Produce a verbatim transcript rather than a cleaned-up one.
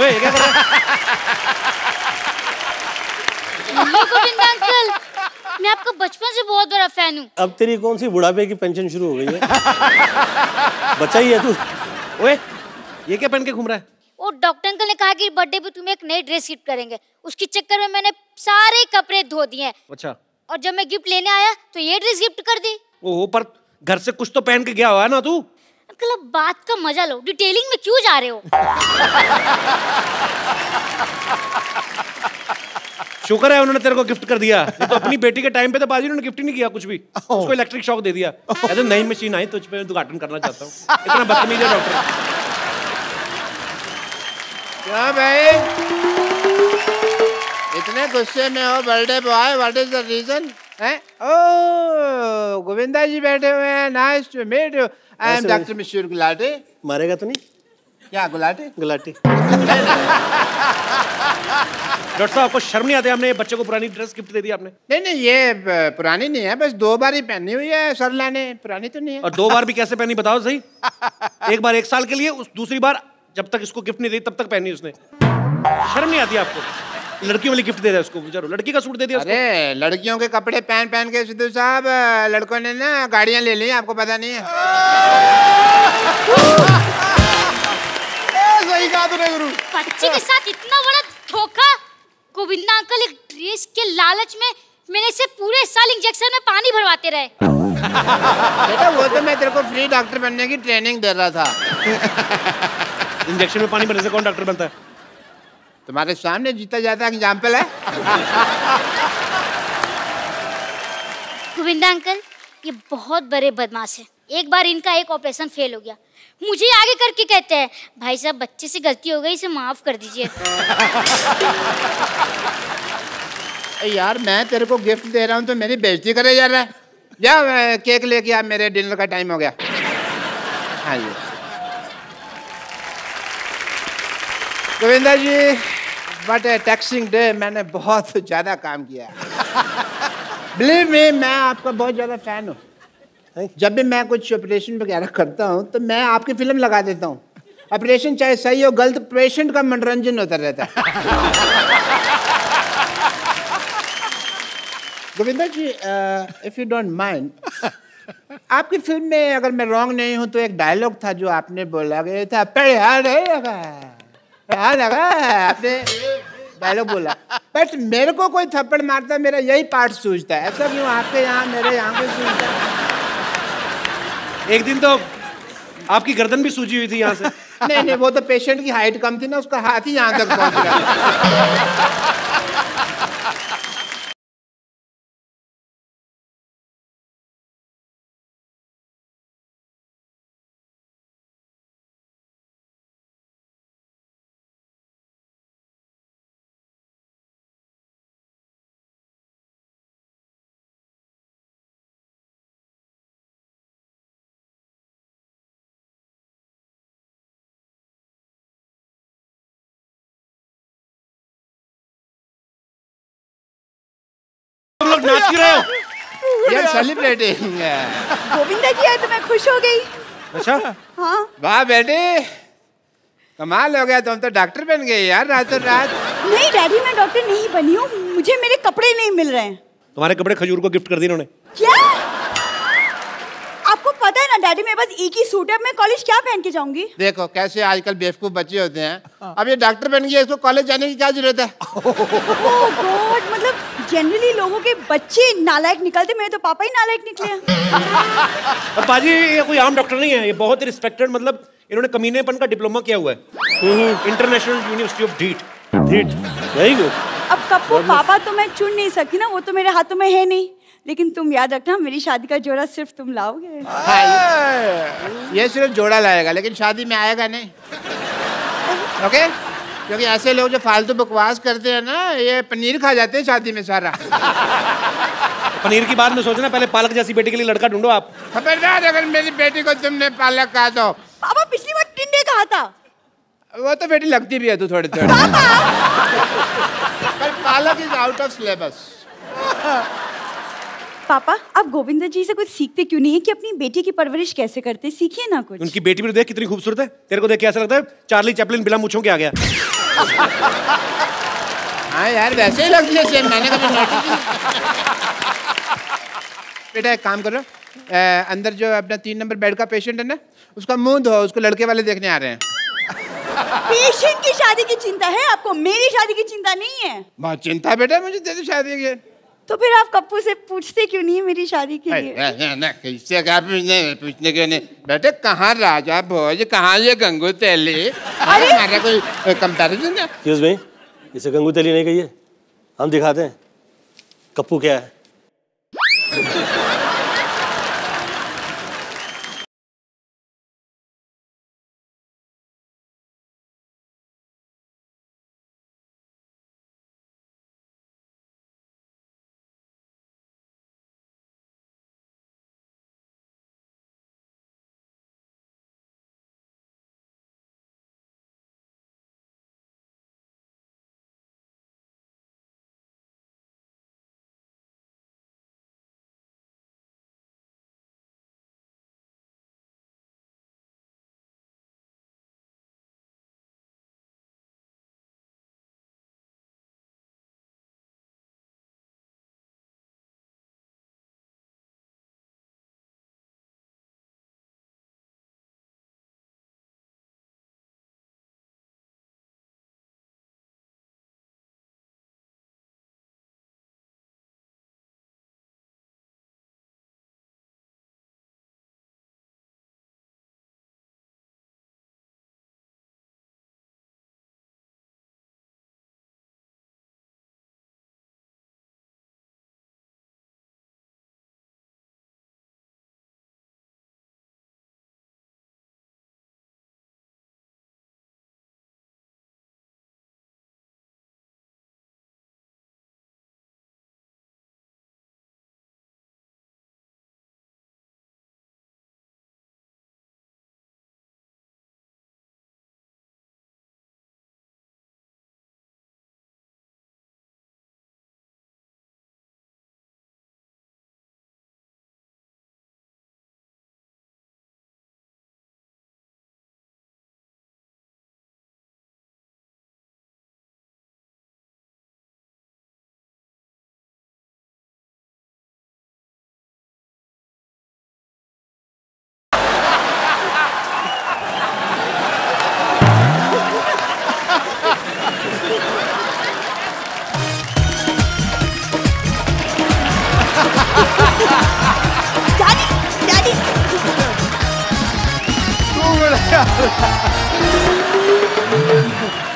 Wait, you got Hello, Govinda uncle. मैं आपका बचपन से बहुत बड़ा फैन हूँ. अब तेरी कौन सी बुढ़ापे की पेंशन शुरू हो गई है? बच्चा ही है तू. ओए, ये क्या पहन के घूम रहा है? वो डॉक्टर अंकल ने कहा कि बर्थडे पे तुम्हें एक नई ड्रेस गिफ्ट करेंगे. उसके चक्कर में मैंने सारे कपड़े धो दिए हैं. अच्छा. और जब मैं गिफ्ट लेने आया तो ये ड्रेस गिफ्ट कर दी. ओहो, पर घर से कुछ तो पहन के गया हुआ है ना तू. अंकल, अब बात का मजा लो, डिटेलिंग में क्यों जा रहे हो? शुक्र है उन्होंने तेरे को गिफ्ट कर दिया. तो अपनी बेटी के टाइम पे तो बाजी उन्होंने गिफ्ट ही नहीं किया कुछ भी. उसको इलेक्ट्रिक शॉक दे दिया. कहते नई मशीन आई, तुझ पे उद्घाटन करना चाहता हूँ. इतना बदतमीज है डॉक्टर. क्या भाई इतने गुस्से में हो birthday boy? What is the reason? हैं? ओह, गोविंदा जी बैठे हुए हैं. Nice to meet you. I am doctor Mishra Gulati. मारेगा तो नहीं? क्या गुलाटी? गुलाटी. डॉक्टर साहब, आपको शर्म नहीं आती? हमने बच्चे को पुरानी ड्रेस गिफ्ट दे दी आपने. नहीं नहीं, ये पुरानी नहीं है, बस दो बार ही पहनी हुई है सरला ने. पुरानी तो नहीं है. और दो बार भी कैसे पहनी बताओ सही. एक बार एक साल के लिए, उस दूसरी बार जब तक इसको गिफ्ट नहीं दी तब तक पहनी उसने. शर्म नहीं आती आपको? लड़की वाली गिफ्ट दे रहा है उसको, बिचारो लड़की का सूट दे दिया. अरे लड़कियों के कपड़े पहन पहन के सिद्धू साहब लड़कों ने ना गाड़ियां ले ली, आपको पता नहीं है. सही कहा तूने गुरु. बच्चे के साथ इतना बड़ा धोखा. गोविंदा अंकल एक ड्रेस के लालच में मैंने इसे पूरे साल इंजेक्शन में पानी भरवाते रहे. बेटा वो तो मैं तेरे को फ्री डॉक्टर बनने की ट्रेनिंग दे रहा था. इंजेक्शन में पानी भरने से कौन डॉक्टर बनता है? तुम्हारे सामने जीता जाता है एग्जाम्पल है. गोविंदा अंकल ये बहुत बड़े बदमाश है. एक बार इनका एक ऑपरेशन फेल हो गया, मुझे आगे करके कहते हैं भाई साहब बच्चे से गलती हो गई, इसे माफ कर दीजिए. यार मैं तेरे को गिफ्ट दे रहा हूँ तो मेरी बेइज्जती करे जा रहा है. जा केक लेके आप, मेरे डिनर का टाइम हो गया. हाँ जी Govinda ji, but a taxing day. मैंने बहुत ज़्यादा काम किया है. बिलीव मी, मैं आपका बहुत ज़्यादा फैन हूँ. जब भी मैं कुछ ऑपरेशन वगैरह करता हूँ तो मैं आपकी फ़िल्म लगा देता हूँ. ऑपरेशन चाहे सही हो गलत, पेशेंट का मनोरंजन होता रहता है. Govinda ji, if you don't mind, आपकी फिल्म में अगर मैं रॉन्ग नहीं हूँ तो एक डायलॉग था जो आपने बोला गया था. पेड़ हाँ लगा आपने डायलॉग बोला, बट मेरे को कोई थप्पड़ मारता मेरा यही पार्ट सूझता है. ऐसा क्यों आपके यहाँ मेरे यहाँ कोई सूझता है? एक दिन तो आपकी गर्दन भी सूजी हुई थी यहाँ से. नहीं नहीं, वो तो पेशेंट की हाइट कम थी ना, उसका हाथ ही यहाँ तक पहुँच गया. नाच रहे हो यार, सेलिब्रेटिंग. गोविंदा जी आए तो मैं खुश हो गई. अच्छा हाँ, वाह बेटे कमाल हो गया, तुम तो डॉक्टर बन गए यार रातों रात. नहीं डैडी, मैं डॉक्टर नहीं बनी हूँ, मुझे मेरे कपड़े नहीं मिल रहे हैं. तुम्हारे कपड़े खजूर को गिफ्ट कर दिए इन्होंने. क्या आपको पता है ना डैडी, मेरे पास एक ही सूट है, मैं कॉलेज क्या पहन के जाऊंगी? देखो कैसे आजकल बेवकूफ बच्चे होते हैं. अब ये डॉक्टर बन गया, इसको कॉलेज जाने की क्या जरूरत है? मतलब जनरली लोगों के बच्चे नालायक निकलते, मेरे तो पापा ही नालायक निकले हैं. पाजी ये कोई आम डॉक्टर नहीं है, ये बहुत रिस्पेक्टेड, मतलब इन्होंने कमीनेपन का डिप्लोमा किया हुआ है, international university of diet. Very good. अब कप्पू पापा तो मैं चुन नहीं सकती ना, वो तो मेरे हाथों में है नहीं, लेकिन तुम याद रखना मेरी शादी का जोड़ा सिर्फ तुम लाओगे. ये सिर्फ जोड़ा लाएगा लेकिन शादी में आएगा नहीं. ओके, क्योंकि ऐसे लोग जो फालतू बकवास करते हैं ना, ये पनीर खा जाते हैं शादी में सारा. पनीर की बात में सोचना, पहले पालक जैसी बेटी के लिए लड़का ढूंढो आप. खबरदार अगर मेरी बेटी को तुमने पालक कहा तो. पापा पिछली बार टिंडे कहा था. वो तो बेटी लगती भी है तू थोड़ी थोड़ी. पर पालक इज आउट ऑफ सिलेबस. पापा आप गोविंदा जी से कुछ सीखते क्यों नहीं है कि अपनी बेटी की परवरिश कैसे करते? सीखिए ना कुछ. उनकी बेटी भी देख कितनी खूबसूरत है, तेरे को देख के ऐसा लगता है चार्ली चैपलिन बिना मूंछों के आ गया. हाँ यार वैसे ही लगती है सेम, मैंने कभी नोटिस नहीं। बेटा एक काम करो, अंदर जो अपना तीन नंबर बेड का पेशेंट है ना, उसका मुंह धो, उसको लड़के वाले देखने आ रहे हैं। पेशेंट की शादी की चिंता है आपको, मेरी शादी की चिंता नहीं है। बहुत चिंता बेटा मुझे तेरी शादी की। तो फिर आप कप्पू से पूछते क्यों नहीं है मेरी शादी के लिए? इससे क्या पूछने क्यों नहीं? बेटे कहाँ राजा भोज, कहाँ ये गंगू तेली? अरे हमारा कोई कंपैरिजन है? एक्सक्यूज मी, इसे गंगू तेली नहीं कहिए, हम दिखाते हैं कप्पू क्या है। Daddy! Daddy!